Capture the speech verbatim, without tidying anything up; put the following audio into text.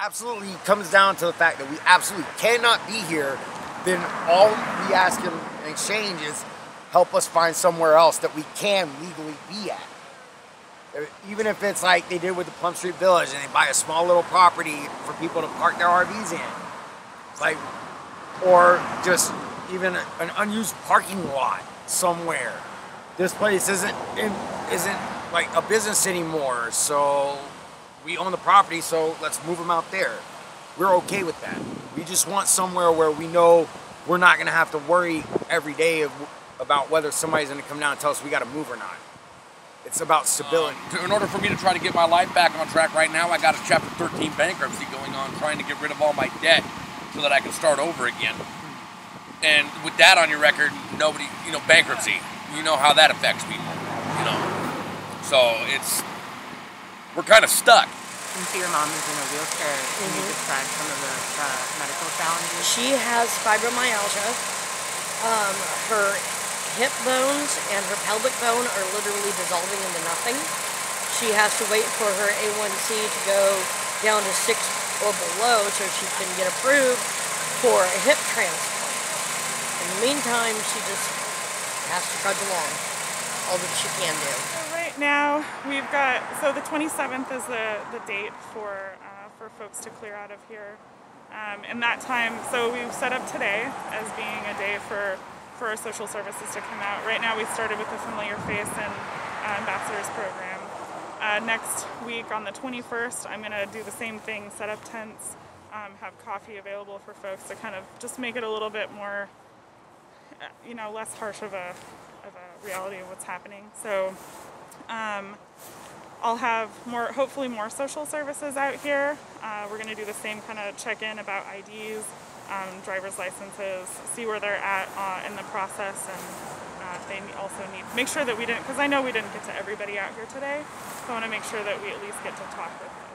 absolutely comes down to the fact that we absolutely cannot be here, then all we ask him in exchange is help us find somewhere else that we can legally be at. Even if it's like they did with the Plum Street Village and they buy a small little property for people to park their R Vs in. Like, or just even an unused parking lot somewhere. This place isn't, isn't like a business anymore, so we own the property, so let's move them out there. We're okay with that. We just want somewhere where we know we're not gonna have to worry every day of, about whether somebody's gonna come down and tell us we gotta move or not. It's about stability. Uh, in order for me to try to get my life back on track right now, I got a chapter thirteen bankruptcy going on, trying to get rid of all my debt so that I can start over again. And with that on your record, nobody, you know, bankruptcy, you know how that affects people, you know. So it's, we're kind of stuck. And so your mom is in a wheelchair. Can mm-hmm. you describe some of the uh, medical challenges? She has fibromyalgia. Um, her hip bones and her pelvic bone are literally dissolving into nothing. She has to wait for her A one C to go down to six or below so she can get approved for a hip transplant. In the meantime, she just has to trudge along all that she can do. So right now, we've got, so the twenty-seventh is the, the date for, uh, for folks to clear out of here. Um, and that time, so we've set up today as being a day for for our social services to come out. Right now we started with the Familiar Face and uh, Ambassadors program. Uh, next week on the twenty-first, I'm gonna do the same thing, set up tents, um, have coffee available for folks to kind of just make it a little bit more, you know, less harsh of a, of a reality of what's happening. So um, I'll have more, hopefully more social services out here. Uh, we're gonna do the same kind of check-in about I Ds, Um, driver's licenses, see where they're at uh, in the process, and uh, if they also need, make sure that we didn't, because I know we didn't get to everybody out here today, so I want to make sure that we at least get to talk with them.